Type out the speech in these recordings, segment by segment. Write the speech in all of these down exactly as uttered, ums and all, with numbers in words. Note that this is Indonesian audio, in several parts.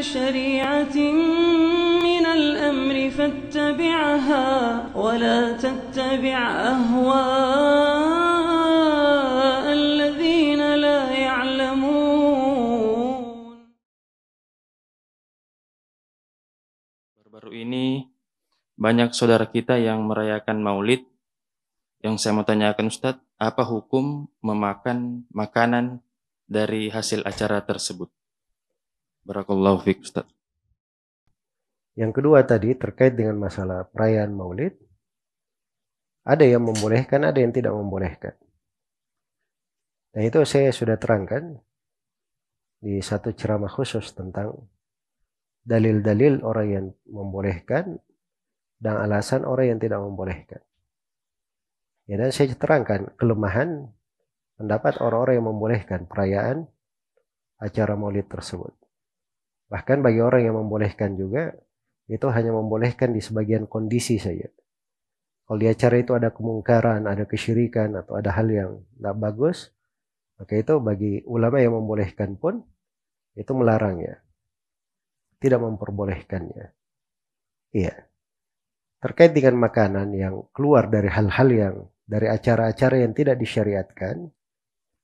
شريعة من الأمر فاتبعها ولا تتبع أهواء الذين لا يعلمون. Baru-baru ini banyak saudara kita yang merayakan Maulid. Yang saya mau tanyakan Ustadz, apa hukum memakan makanan dari hasil acara tersebut? Barakallahu fiik Ustadz. Yang kedua tadi terkait dengan masalah perayaan Maulid. Ada yang membolehkan, ada yang tidak membolehkan. Nah itu saya sudah terangkan di satu ceramah khusus tentang dalil-dalil orang yang membolehkan dan alasan orang yang tidak membolehkan. Ya, dan saya terangkan kelemahan pendapat orang-orang yang membolehkan perayaan acara Maulid tersebut. Bahkan bagi orang yang membolehkan juga, itu hanya membolehkan di sebagian kondisi saja. Kalau di acara itu ada kemungkaran, ada kesyirikan, atau ada hal yang tidak bagus, maka itu bagi ulama yang membolehkan pun, itu melarangnya. Tidak memperbolehkannya. Iya. Terkait dengan makanan yang keluar dari hal-hal yang dari acara-acara yang tidak disyariatkan,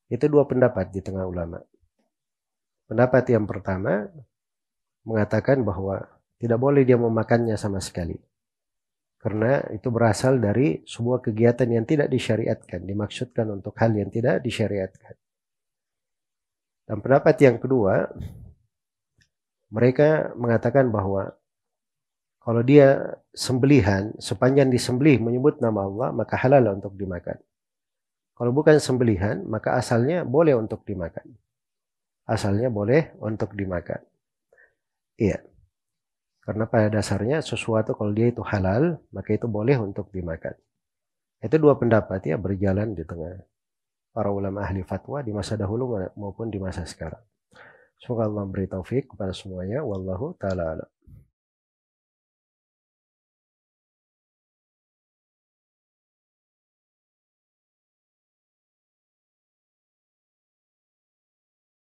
itu dua pendapat di tengah ulama. Pendapat yang pertama mengatakan bahwa tidak boleh dia memakannya sama sekali, karena itu berasal dari sebuah kegiatan yang tidak disyariatkan, dimaksudkan untuk hal yang tidak disyariatkan. Dan pendapat yang kedua, mereka mengatakan bahwa kalau dia sembelihan, sepanjang disembelih menyebut nama Allah, maka halal untuk dimakan. Kalau bukan sembelihan, maka asalnya boleh untuk dimakan. Asalnya boleh untuk dimakan. Iya. Karena pada dasarnya sesuatu kalau dia itu halal, maka itu boleh untuk dimakan. Itu dua pendapat ya berjalan di tengah para ulama ahli fatwa di masa dahulu maupun di masa sekarang. Semoga Allah memberi taufik kepada semuanya. Wallahu ta'ala a'lam.